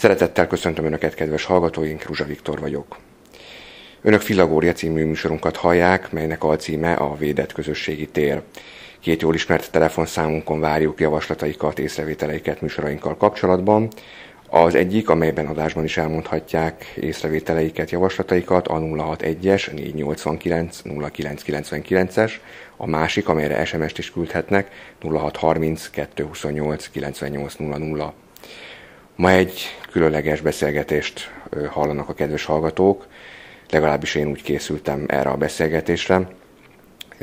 Szeretettel köszöntöm Önöket, kedves hallgatóink, Ruzsa Viktor vagyok. Önök Filagória című műsorunkat hallják, melynek alcíme a védett közösségi tér. Két jól ismert telefonszámunkon várjuk javaslataikat, észrevételeiket műsorainkkal kapcsolatban. Az egyik, amelyben adásban is elmondhatják észrevételeiket, javaslataikat, a 061-es 489 0999-es, a másik, amelyre SMS-t is küldhetnek, 0630 228 9800. Ma egy különleges beszélgetést hallanak a kedves hallgatók, legalábbis én úgy készültem erre a beszélgetésre.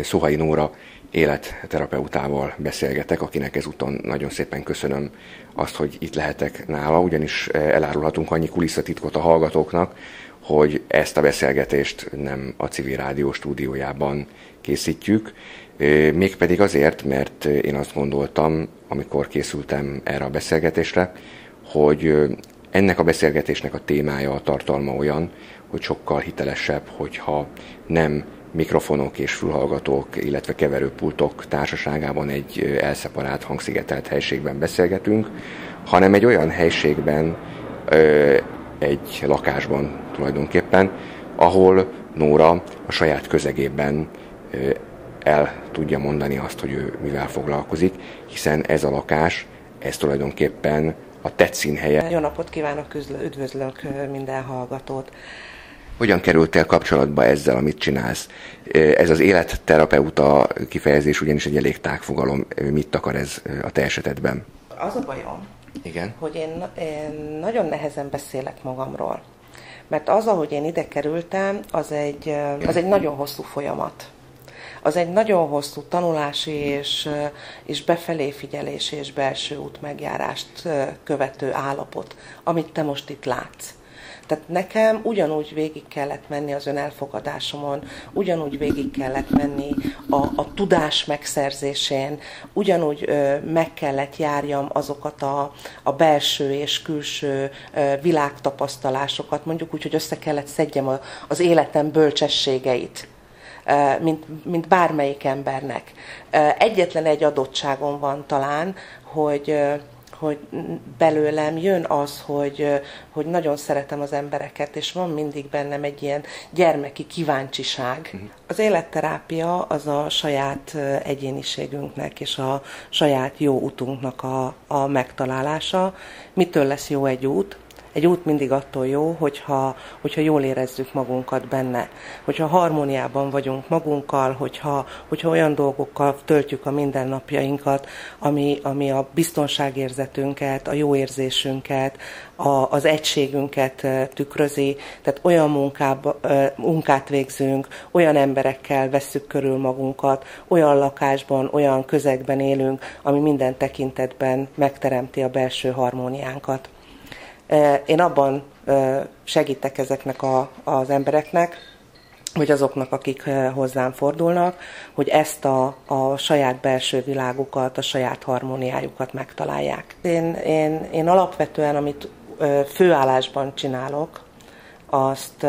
Szuhaj Nóra életterapeutával beszélgetek, akinek ezúton nagyon szépen köszönöm azt, hogy itt lehetek nála, ugyanis elárulhatunk annyi kulisszatitkot a hallgatóknak, hogy ezt a beszélgetést nem a Civil Rádió stúdiójában készítjük, mégpedig azért, mert én azt gondoltam, amikor készültem erre a beszélgetésre, hogy ennek a beszélgetésnek a témája, a tartalma olyan, hogy sokkal hitelesebb, hogyha nem mikrofonok és fülhallgatók, illetve keverőpultok társaságában egy elszeparált, hangszigetelt helységben beszélgetünk, hanem egy olyan helységben, egy lakásban tulajdonképpen, ahol Nóra a saját közegében el tudja mondani azt, hogy ő mivel foglalkozik, hiszen ez a lakás, ez tulajdonképpen a TET színhelye. Jó napot kívánok, üdvözlök minden hallgatót! Hogyan kerültél kapcsolatba ezzel, amit csinálsz? Ez az életterapeuta kifejezés ugyanis egy elég tág fogalom. Mit akar ez a te esetedben? Az a bajom, igen? Hogy én nagyon nehezen beszélek magamról. Mert az, ahogy én ide kerültem, az egy nagyon hosszú folyamat. Az egy nagyon hosszú tanulási és befelé figyelési és belső út megjárást követő állapot, amit te most itt látsz. Tehát nekem ugyanúgy végig kellett menni az önelfogadásomon, ugyanúgy végig kellett menni a tudás megszerzésén, ugyanúgy meg kellett járjam azokat a belső és külső világtapasztalásokat, mondjuk úgy, hogy össze kellett szedjem az életem bölcsességeit. Mint bármelyik embernek. Egyetlen egy adottságom van talán, hogy belőlem jön az, hogy nagyon szeretem az embereket, és van mindig bennem egy ilyen gyermeki kíváncsiság. Az életterápia az a saját egyéniségünknek és a saját jó utunknak a megtalálása. Mitől lesz jó egy út? Egy út mindig attól jó, hogyha jól érezzük magunkat benne, hogyha harmóniában vagyunk magunkkal, hogyha olyan dolgokkal töltjük a mindennapjainkat, ami a biztonságérzetünket, a jó érzésünket, az egységünket tükrözi, tehát olyan munkát végzünk, olyan emberekkel vesszük körül magunkat, olyan lakásban, olyan közegben élünk, ami minden tekintetben megteremti a belső harmóniánkat. Én abban segítek ezeknek az embereknek, hogy azoknak, akik hozzám fordulnak, hogy ezt a saját belső világukat, a saját harmóniájukat megtalálják. Én alapvetően, amit főállásban csinálok, azt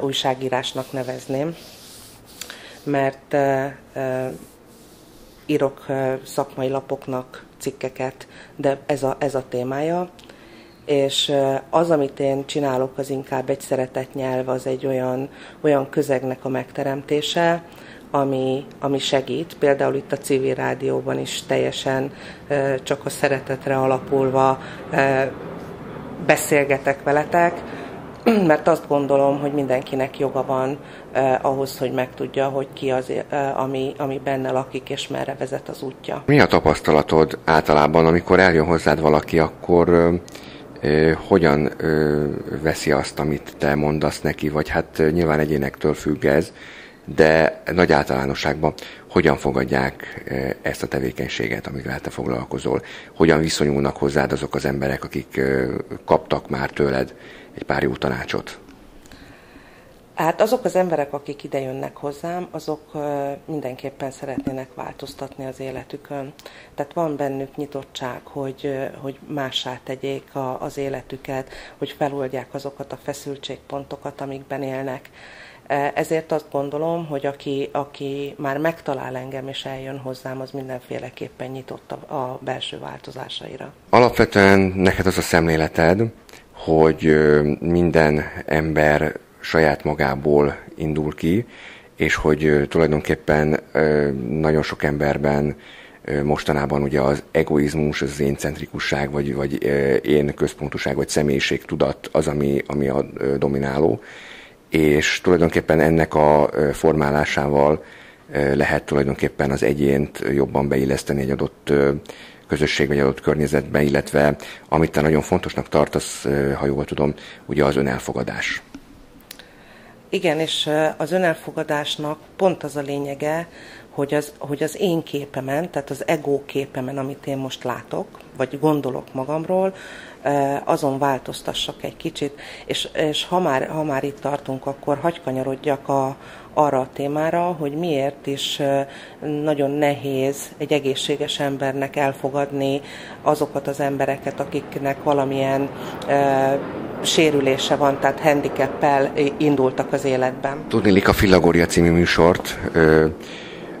újságírásnak nevezném, mert írok szakmai lapoknak cikkeket, de ez a témája. És az, amit én csinálok, az inkább egy szeretetnyelv, az egy olyan közegnek a megteremtése, ami segít. Például itt a Civil Rádióban is teljesen csak a szeretetre alapulva beszélgetek veletek, mert azt gondolom, hogy mindenkinek joga van ahhoz, hogy megtudja, hogy ki az, ami benne lakik, és merre vezet az útja. Mi a tapasztalatod általában, amikor eljön hozzád valaki, akkor... hogyan veszi azt, amit te mondasz neki, vagy hát nyilván egyénektől függ ez, de nagy általánosságban hogyan fogadják ezt a tevékenységet, amivel te foglalkozol? Hogyan viszonyulnak hozzád azok az emberek, akik kaptak már tőled egy pár jó tanácsot? Hát azok az emberek, akik ide jönnek hozzám, azok mindenképpen szeretnének változtatni az életükön. Tehát van bennük nyitottság, hogy mássá tegyék az életüket, hogy feloldják azokat a feszültségpontokat, amikben élnek. Ezért azt gondolom, hogy aki már megtalál engem és eljön hozzám, az mindenféleképpen nyitott a belső változásaira. Alapvetően neked az a szemléleted, hogy minden ember saját magából indul ki, és hogy tulajdonképpen nagyon sok emberben mostanában ugye az egoizmus, az éncentrikusság, vagy én központuság, vagy személyiség tudat az, ami a domináló, és tulajdonképpen ennek a formálásával lehet tulajdonképpen az egyént jobban beilleszteni egy adott közösség vagy adott környezetbe, illetve amit te nagyon fontosnak tartasz, ha jól tudom, ugye az önelfogadás. Igen, és az önelfogadásnak pont az a lényege, hogy az én képemen, tehát az ego képemen, amit én most látok, vagy gondolok magamról, azon változtassak egy kicsit, és ha már itt tartunk, akkor hadd kanyarodjak arra a témára, hogy miért is nagyon nehéz egy egészséges embernek elfogadni azokat az embereket, akiknek valamilyen sérülése van, tehát handicappel indultak az életben. Tudniillik a Filagória című műsort,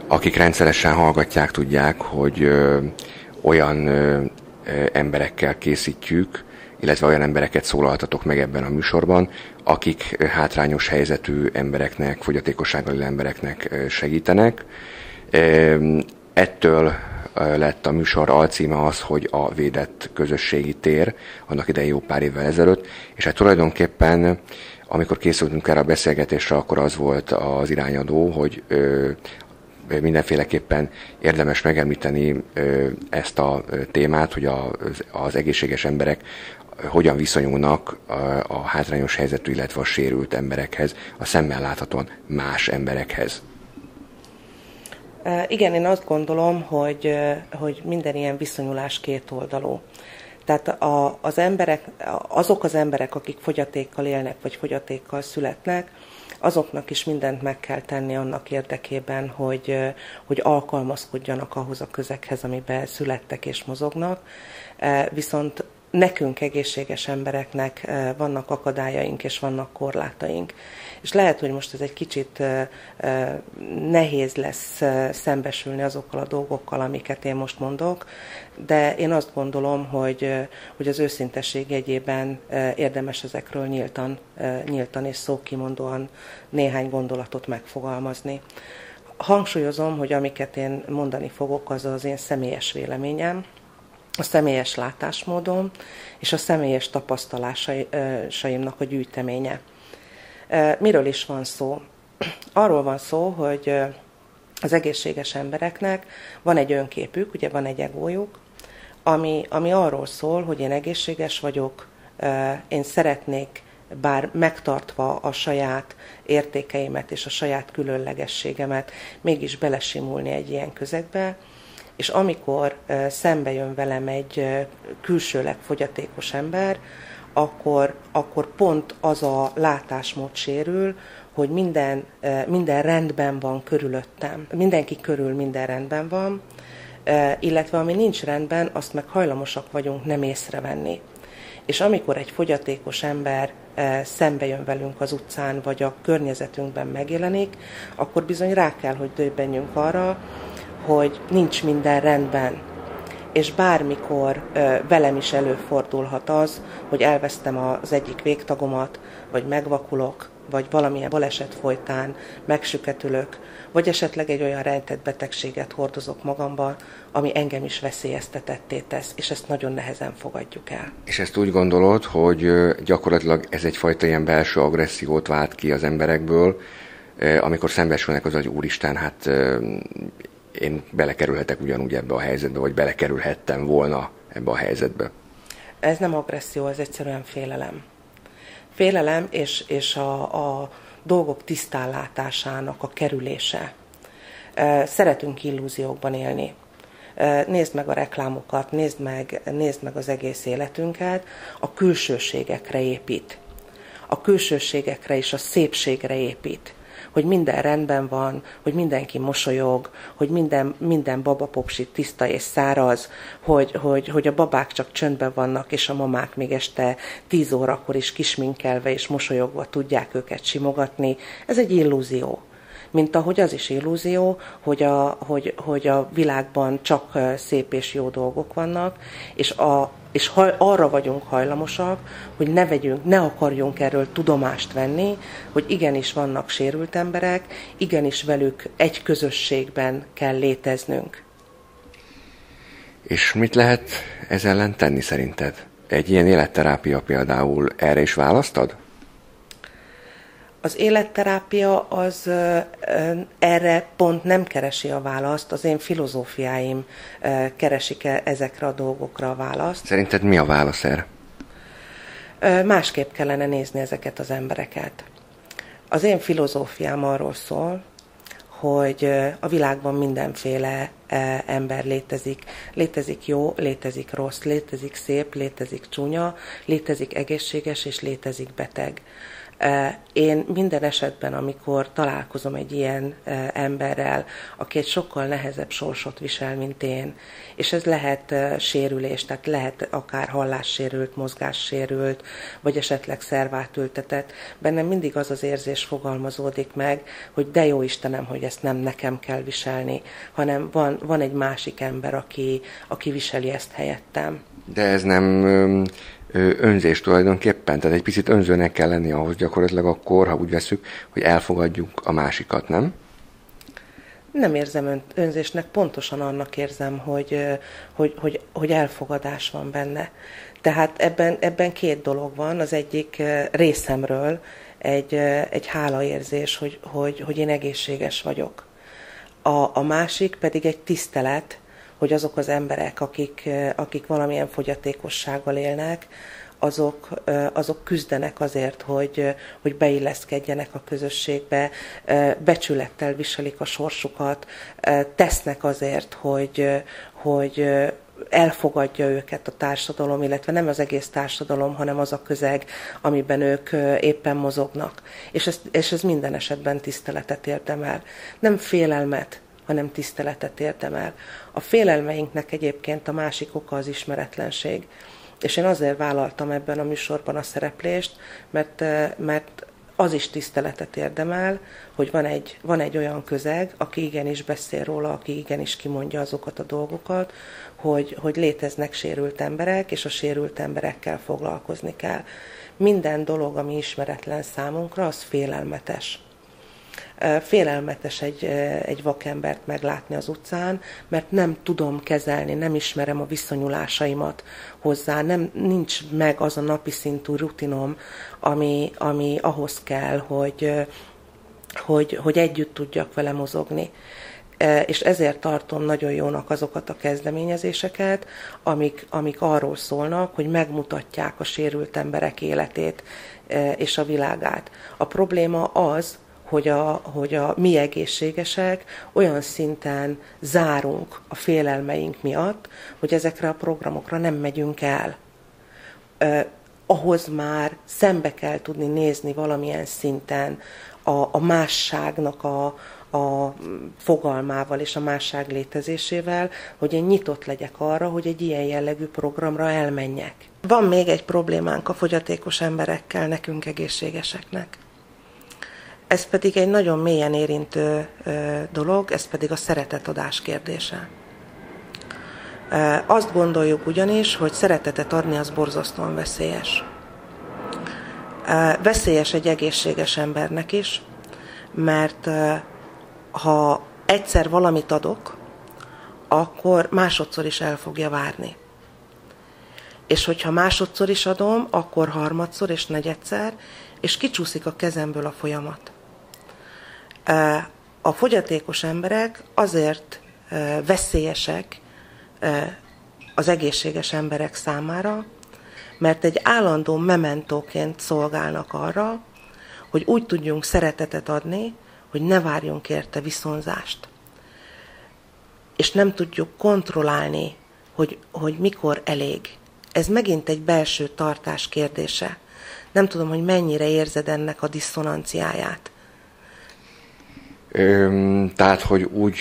akik rendszeresen hallgatják, tudják, hogy olyan emberekkel készítjük, illetve olyan embereket szólaltatok meg ebben a műsorban, akik hátrányos helyzetű embereknek, fogyatékossággal élő embereknek segítenek. Ettől lett a műsor alcíme az, hogy a védett közösségi tér, annak idején jó pár évvel ezelőtt, és hát tulajdonképpen, amikor készültünk erre a beszélgetésre, akkor az volt az irányadó, hogy mindenféleképpen érdemes megemlíteni ezt a témát, hogy az egészséges emberek hogyan viszonyulnak a hátrányos helyzetű, illetve a sérült emberekhez, a szemmel láthatóan más emberekhez. Igen, én azt gondolom, hogy minden ilyen viszonyulás kétoldalú. Tehát azok az emberek, akik fogyatékkal élnek, vagy fogyatékkal születnek, azoknak is mindent meg kell tenni annak érdekében, hogy alkalmazkodjanak ahhoz a közeghez, amiben születtek és mozognak. Viszont nekünk, egészséges embereknek vannak akadályaink és vannak korlátaink. És lehet, hogy most ez egy kicsit nehéz lesz szembesülni azokkal a dolgokkal, amiket én most mondok, de én azt gondolom, hogy az őszintesség jegyében érdemes ezekről nyíltan és szókimondóan néhány gondolatot megfogalmazni. Hangsúlyozom, hogy amiket én mondani fogok, az az én személyes véleményem, a személyes látásmódom és a személyes tapasztalásaimnak a gyűjteménye. Miről is van szó? Arról van szó, hogy az egészséges embereknek van egy önképük, ugye van egy egójuk, ami arról szól, hogy én egészséges vagyok, én szeretnék, bár megtartva a saját értékeimet és a saját különlegességemet, mégis belesimulni egy ilyen közegbe, és amikor szembe jön velem egy külsőleg fogyatékos ember, akkor pont az a látásmód sérül, hogy minden rendben van körülöttem. Mindenki körül minden rendben van, illetve ami nincs rendben, azt meg hajlamosak vagyunk nem észrevenni. És amikor egy fogyatékos ember szembe jön velünk az utcán, vagy a környezetünkben megjelenik, akkor bizony rá kell, hogy döbbenjünk arra, hogy nincs minden rendben. És bármikor velem is előfordulhat az, hogy elvesztem az egyik végtagomat, vagy megvakulok, vagy valamilyen baleset folytán megsüketülök, vagy esetleg egy olyan rejtett betegséget hordozok magamban, ami engem is veszélyeztetetté tesz, és ezt nagyon nehezen fogadjuk el. És ezt úgy gondolod, hogy gyakorlatilag ez egyfajta ilyen belső agressziót vált ki az emberekből, amikor szembesülnek az, hogy úristen, hát én belekerülhetek ugyanúgy ebbe a helyzetbe, vagy belekerülhettem volna ebbe a helyzetbe. Ez nem agresszió, ez egyszerűen félelem. Félelem és a dolgok tisztánlátásának a kerülése. Szeretünk illúziókban élni. Nézd meg a reklámokat, nézd meg az egész életünket, a külsőségekre épít. A külsőségekre és a szépségre épít. Hogy minden rendben van, hogy mindenki mosolyog, hogy minden babapopsi tiszta és száraz, hogy a babák csak csöndben vannak, és a mamák még este 10 órakor is kisminkelve és mosolyogva tudják őket simogatni. Ez egy illúzió. mint ahogy az is illúzió, hogy a világban csak szép és jó dolgok vannak, és arra vagyunk hajlamosak, hogy ne akarjunk erről tudomást venni, hogy igenis vannak sérült emberek, igenis velük egy közösségben kell léteznünk. És mit lehet ez ellen tenni szerinted? Egy ilyen életterápia például erre is választad? Az életterápia az erre pont nem keresi a választ, az én filozófiáim keresik ezekre a dolgokra a választ. Szerinted mi a válasz erre? Másképp kellene nézni ezeket az embereket. Az én filozófiám arról szól, hogy a világban mindenféle ember létezik. Létezik jó, létezik rossz, létezik szép, létezik csúnya, létezik egészséges és létezik beteg. Én minden esetben, amikor találkozom egy ilyen emberrel, aki egy sokkal nehezebb sorsot visel, mint én, és ez lehet sérülés, tehát lehet akár hallássérült, mozgássérült, vagy esetleg szervátültetett, bennem mindig az az érzés fogalmazódik meg, hogy de jó Istenem, hogy ezt nem nekem kell viselni, hanem van egy másik ember, aki viseli ezt helyettem. De ez nem önzés tulajdonképpen, tehát egy picit önzőnek kell lenni ahhoz gyakorlatilag akkor, ha úgy veszük, hogy elfogadjuk a másikat, nem? Nem érzem önzésnek, pontosan annak érzem, hogy elfogadás van benne. Tehát ebben két dolog van, az egyik részemről egy hálaérzés, hogy én egészséges vagyok. A másik pedig egy tisztelet, hogy azok az emberek, akik valamilyen fogyatékossággal élnek, azok küzdenek azért, hogy beilleszkedjenek a közösségbe, becsülettel viselik a sorsukat, tesznek azért, hogy elfogadja őket a társadalom, illetve nem az egész társadalom, hanem az a közeg, amiben ők éppen mozognak. És ez minden esetben tiszteletet érdemel. Nem félelmet, hanem tiszteletet érdemel. A félelmeinknek egyébként a másik oka az ismeretlenség. És én azért vállaltam ebben a műsorban a szereplést, mert az is tiszteletet érdemel, hogy van egy olyan közeg, aki igenis beszél róla, aki igenis kimondja azokat a dolgokat, hogy léteznek sérült emberek, és a sérült emberekkel foglalkozni kell. Minden dolog, ami ismeretlen számunkra, az félelmetes. Félelmetes egy vakembert meglátni az utcán, mert nem tudom kezelni, nem ismerem a viszonyulásaimat hozzá, nincs meg az a napi szintű rutinom, ami ahhoz kell, hogy együtt tudjak vele mozogni. És ezért tartom nagyon jónak azokat a kezdeményezéseket, amik arról szólnak, hogy megmutatják a sérült emberek életét és a világát. A probléma az, hogy a mi egészségesek olyan szinten zárunk a félelmeink miatt, hogy ezekre a programokra nem megyünk el. Ahhoz már szembe kell tudni nézni valamilyen szinten a másságnak a fogalmával és a másság létezésével, hogy én nyitott legyek arra, hogy egy ilyen jellegű programra elmenjek. Van még egy problémánk a fogyatékos emberekkel, nekünk egészségeseknek. Ez pedig egy nagyon mélyen érintő dolog, ez pedig a szeretetadás kérdése. Azt gondoljuk ugyanis, hogy szeretetet adni az borzasztóan veszélyes. Veszélyes egy egészséges embernek is, mert ha egyszer valamit adok, akkor másodszor is el fogja várni. És hogyha másodszor is adom, akkor harmadszor és negyedszer, és kicsúszik a kezemből a folyamat. A fogyatékos emberek azért veszélyesek az egészséges emberek számára, mert egy állandó mementóként szolgálnak arra, hogy úgy tudjunk szeretetet adni, hogy ne várjunk érte viszonzást. És nem tudjuk kontrollálni, hogy mikor elég. Ez megint egy belső tartás kérdése. Nem tudom, hogy mennyire érzed ennek a diszonanciáját. Tehát, hogy úgy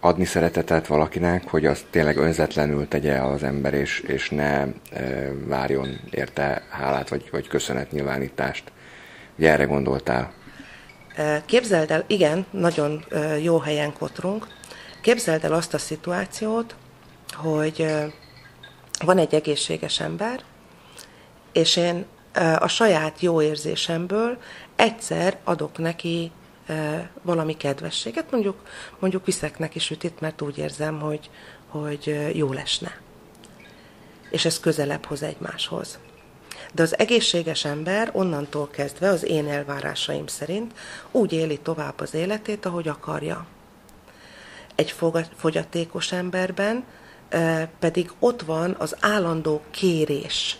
adni szeretetet valakinek, hogy azt tényleg önzetlenül tegye az ember, és ne várjon érte hálát, vagy köszönetnyilvánítást. Ugye erre gondoltál? Képzeld el, igen, nagyon jó helyen kotrunk, képzeld el azt a szituációt, hogy van egy egészséges ember, és én a saját jó érzésemből egyszer adok neki valami kedvességet, mondjuk viszek neki sütit, mert úgy érzem, hogy jó lesne. És ez közelebb hoz egymáshoz. De az egészséges ember onnantól kezdve az én elvárásaim szerint úgy éli tovább az életét, ahogy akarja. Egy fogyatékos emberben pedig ott van az állandó kérés.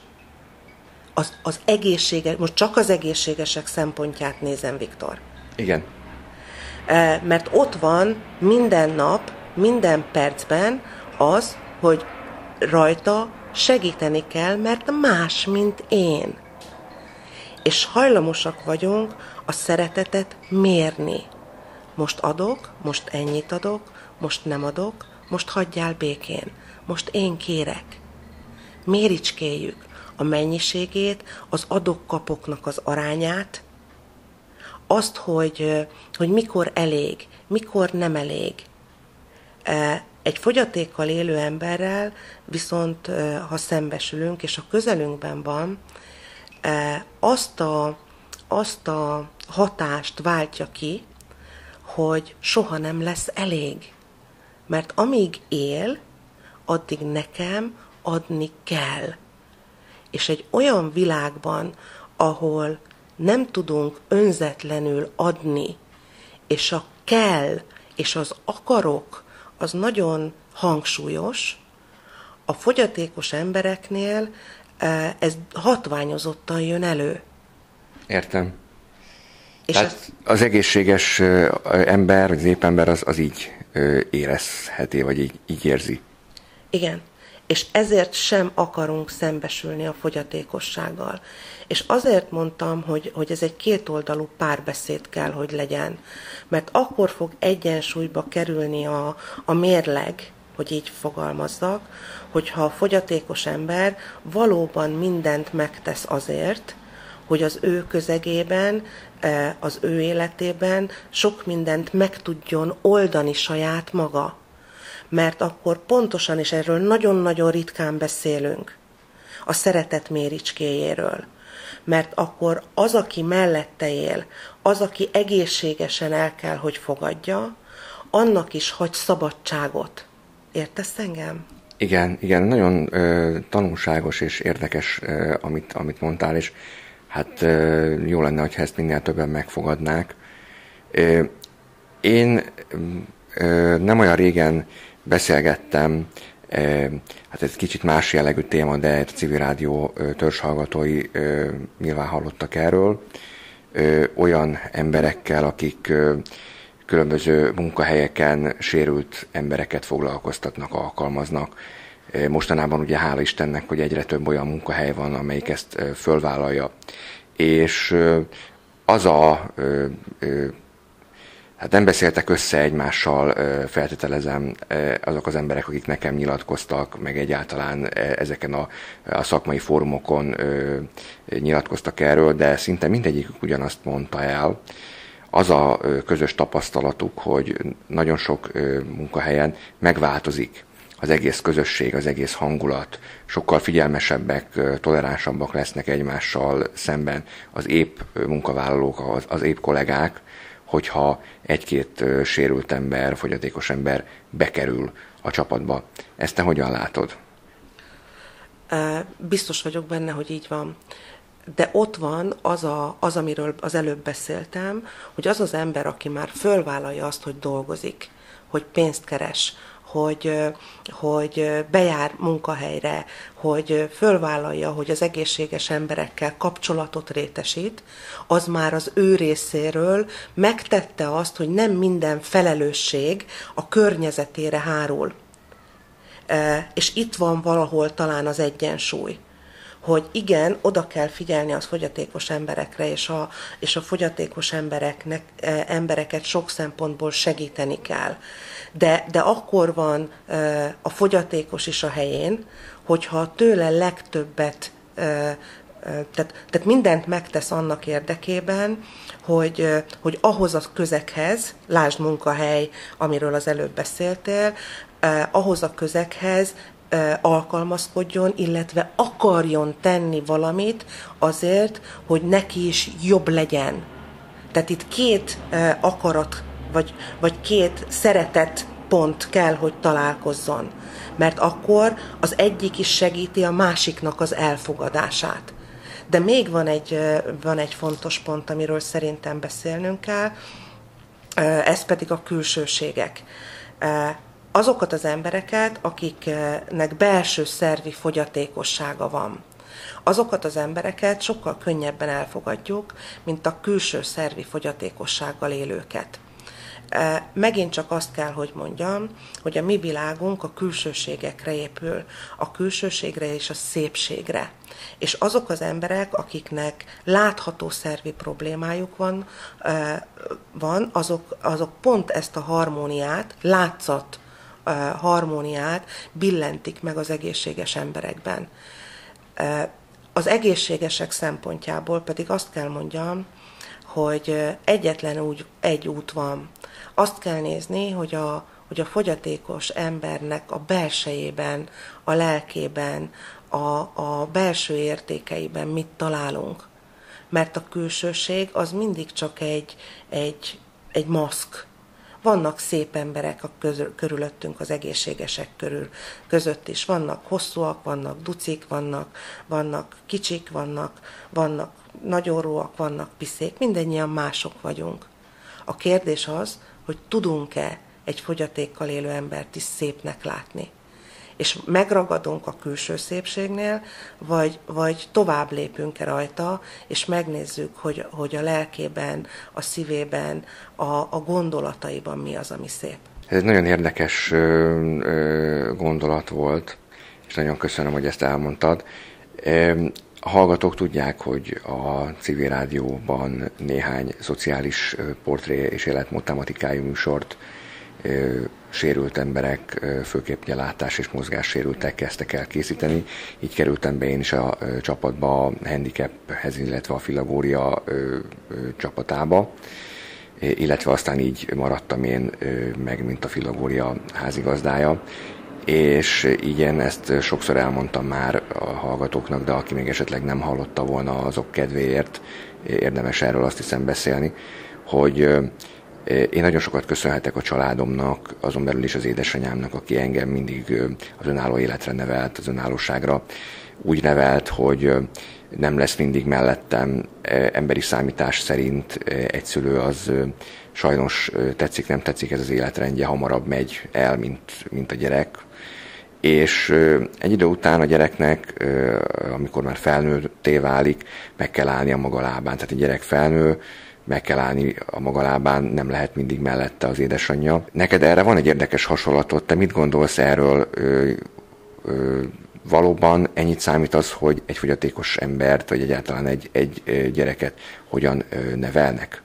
Az egészséges, most csak az egészségesek szempontját nézem, Viktor. Igen. Mert ott van minden nap, minden percben az, hogy rajta segíteni kell, mert más, mint én. És hajlamosak vagyunk a szeretetet mérni. Most adok, most ennyit adok, most nem adok, most hagyjál békén, most én kérek. Méricskéljük a mennyiségét, az adok-kapoknak az arányát, azt, hogy mikor elég, mikor nem elég. Egy fogyatékkal élő emberrel viszont, ha szembesülünk, és a közelünkben van, azt a hatást váltja ki, hogy soha nem lesz elég. Mert amíg él, addig nekem adni kell. És egy olyan világban, ahol nem tudunk önzetlenül adni, és a kell, és az akarok, az nagyon hangsúlyos. A fogyatékos embereknél ez hatványozottan jön elő. Értem. És tehát az egészséges ember, az épember az így érezheti, vagy így érzi. Igen. És ezért sem akarunk szembesülni a fogyatékossággal. És azért mondtam, hogy ez egy kétoldalú párbeszéd kell, hogy legyen. Mert akkor fog egyensúlyba kerülni a mérleg, hogy így fogalmazzak, hogyha a fogyatékos ember valóban mindent megtesz azért, hogy az ő közegében, az ő életében sok mindent meg tudjon oldani saját maga. Mert akkor pontosan, és erről nagyon-nagyon ritkán beszélünk, a szeretet méricskéjéről. Mert akkor az, aki mellette él, az, aki egészségesen el kell, hogy fogadja, annak is hagy szabadságot. Értesz engem? Igen, igen, nagyon tanulságos és érdekes, amit mondtál, és hát jó lenne, hogyha ezt minél többen megfogadnák. Én nem olyan régen beszélgettem, hát ez kicsit más jellegű téma, de a Civil Rádió törzshallgatói nyilván hallottak erről, olyan emberekkel, akik különböző munkahelyeken sérült embereket foglalkoztatnak, alkalmaznak. Mostanában ugye hála Istennek, hogy egyre több olyan munkahely van, amelyik ezt fölvállalja. És az a... Hát nem beszéltek össze egymással, feltételezem, azok az emberek, akik nekem nyilatkoztak, meg egyáltalán ezeken a szakmai fórumokon nyilatkoztak erről, de szinte mindegyikük ugyanazt mondta el. Az a közös tapasztalatuk, hogy nagyon sok munkahelyen megváltozik az egész közösség, az egész hangulat, sokkal figyelmesebbek, toleránsabbak lesznek egymással szemben az épp munkavállalók, az épp kollégák, hogyha egy-két sérült ember, fogyatékos ember bekerül a csapatba. Ezt te hogyan látod? Biztos vagyok benne, hogy így van. De ott van az, amiről az előbb beszéltem, hogy az az ember, aki már fölvállalja azt, hogy dolgozik, hogy pénzt keres, hogy bejár munkahelyre, hogy fölvállalja, hogy az egészséges emberekkel kapcsolatot rétesít, az már az ő részéről megtette azt, hogy nem minden felelősség a környezetére hárul. És itt van valahol talán az egyensúly, hogy igen, oda kell figyelni az fogyatékos emberekre, és a fogyatékos embereket sok szempontból segíteni kell. De akkor van a fogyatékos is a helyén, hogyha tőle legtöbbet Tehát mindent megtesz annak érdekében, hogy ahhoz a közeghez, lásd munkahely, amiről az előbb beszéltél, ahhoz a közeghez alkalmazkodjon, illetve akarjon tenni valamit azért, hogy neki is jobb legyen. Tehát itt két akarat, vagy két szeretet pont kell, hogy találkozzon. Mert akkor az egyik is segíti a másiknak az elfogadását. De még van egy fontos pont, amiről szerintem beszélnünk kell, ez pedig a külsőségek. Azokat az embereket, akiknek belső szervi fogyatékossága van, azokat az embereket sokkal könnyebben elfogadjuk, mint a külső szervi fogyatékossággal élőket. Megint csak azt kell, hogy mondjam, hogy a mi világunk a külsőségekre épül, a külsőségre és a szépségre. És azok az emberek, akiknek látható szervi problémájuk van, azok pont ezt a harmóniát, látszat harmóniát billentik meg az egészséges emberekben. Az egészségesek szempontjából pedig azt kell mondjam, hogy egyetlen egy út van. Azt kell nézni, hogy a fogyatékos embernek a belsejében, a lelkében, a belső értékeiben mit találunk. Mert a külsőség az mindig csak egy maszk. Vannak szép emberek körülöttünk, az egészségesek között is. Vannak hosszúak, vannak ducik, vannak kicsik, vannak nagyorúak, vannak piszék, mindannyian mások vagyunk. A kérdés az, hogy tudunk-e egy fogyatékkal élő embert is szépnek látni. És megragadunk a külső szépségnél, vagy tovább lépünk-e rajta, és megnézzük, hogy a lelkében, a szívében, a gondolataiban mi az, ami szép. Ez egy nagyon érdekes gondolat volt, és nagyon köszönöm, hogy ezt elmondtad. A hallgatók tudják, hogy a Civil Rádióban néhány szociális portré és életmód tematikájú műsort sérült emberek, főképp ugye látás- és mozgássérültek kezdtek el készíteni. Így kerültem be én is a csapatba, a Handicaphez, illetve a Filagória csapatába, illetve aztán így maradtam én meg, mint a Filagória házigazdája. És igen, ezt sokszor elmondtam már a hallgatóknak, de aki még esetleg nem hallotta volna, azok kedvéért érdemes erről azt hiszem beszélni, hogy én nagyon sokat köszönhetek a családomnak, azon belül is az édesanyámnak, aki engem mindig az önálló életre nevelt, az önállóságra úgy nevelt, hogy nem lesz mindig mellettem. Emberi számítás szerint egy szülő az sajnos tetszik, nem tetszik, ez az életrendje hamarabb megy el, mint a gyerek. És egy idő után a gyereknek, amikor már felnőtté válik, meg kell állni a maga lábán. Tehát egy gyerek felnő, meg kell állni a maga lábán, nem lehet mindig mellette az édesanyja. Neked erre van egy érdekes hasonlatod, te mit gondolsz erről? Valóban ennyit számít az, hogy egy fogyatékos embert, vagy egyáltalán egy gyereket hogyan nevelnek?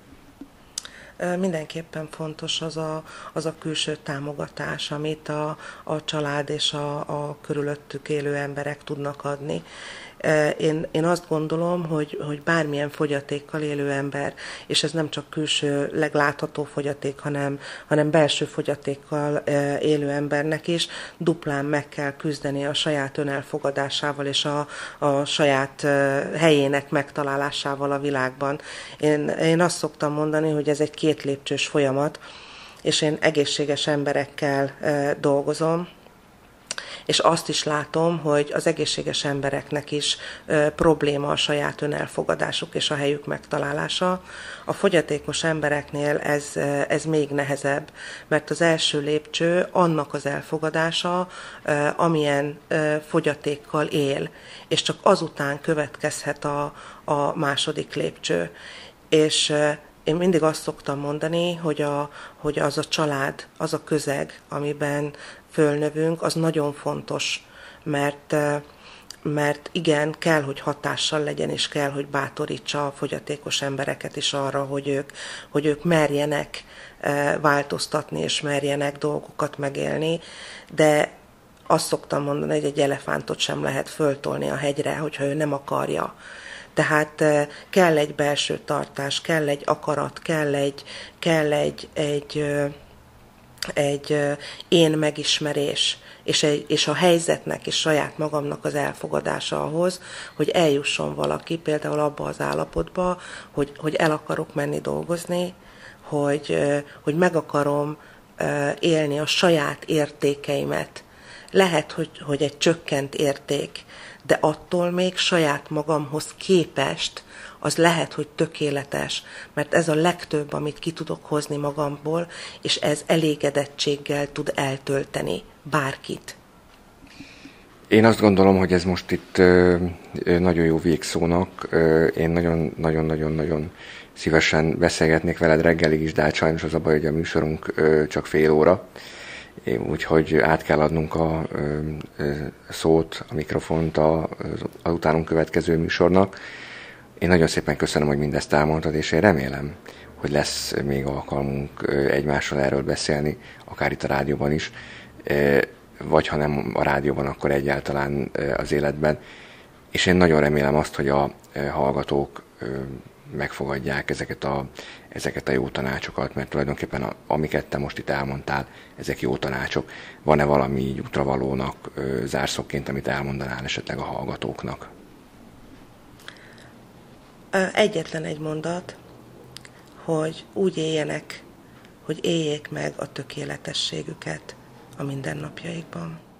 Mindenképpen fontos az a külső támogatás, amit a család és a körülöttük élő emberek tudnak adni. Én azt gondolom, hogy bármilyen fogyatékkal élő ember, és ez nem csak külsőleg látható fogyaték, hanem belső fogyatékkal élő embernek is duplán meg kell küzdeni a saját önelfogadásával és a saját helyének megtalálásával a világban. Én azt szoktam mondani, hogy ez egy két lépcsős folyamat, és én egészséges emberekkel dolgozom, és azt is látom, hogy az egészséges embereknek is probléma a saját önelfogadásuk és a helyük megtalálása. A fogyatékos embereknél ez még nehezebb, mert az első lépcső annak az elfogadása, amilyen fogyatékkal él, és csak azután következhet a második lépcső. És én mindig azt szoktam mondani, hogy az a család, az a közeg, amiben fölnövünk, az nagyon fontos, mert igen, kell, hogy hatással legyen, és kell, hogy bátorítsa a fogyatékos embereket is arra, hogy ők merjenek változtatni, és merjenek dolgokat megélni, de azt szoktam mondani, hogy egy elefántot sem lehet föltolni a hegyre, hogyha ő nem akarja. Tehát kell egy belső tartás, kell egy akarat, kell egy én megismerés, és a helyzetnek és saját magamnak az elfogadása ahhoz, hogy eljusson valaki például abba az állapotba, hogy el akarok menni dolgozni, hogy meg akarom élni a saját értékeimet. Lehet, hogy egy csökkent érték, de attól még saját magamhoz képest az lehet, hogy tökéletes, mert ez a legtöbb, amit ki tudok hozni magamból, és ez elégedettséggel tud eltölteni bárkit. Én azt gondolom, hogy ez most itt nagyon jó végszónak. Én nagyon-nagyon szívesen beszélgetnék veled reggelig is, de hát sajnos az a baj, hogy a műsorunk csak fél óra, úgyhogy át kell adnunk a szót, a mikrofont az utánunk következő műsornak. Én nagyon szépen köszönöm, hogy mindezt elmondtad, és én remélem, hogy lesz még alkalmunk egymással erről beszélni, akár itt a rádióban is, vagy ha nem a rádióban, akkor egyáltalán az életben. És én nagyon remélem azt, hogy a hallgatók megfogadják ezeket a jó tanácsokat, mert tulajdonképpen amiket te most itt elmondtál, ezek jó tanácsok. Van-e valami így útravalónak zárszóként, amit elmondanál esetleg a hallgatóknak? Egyetlen egy mondat, hogy úgy éljenek, hogy éljék meg a tökéletességüket a mindennapjaikban.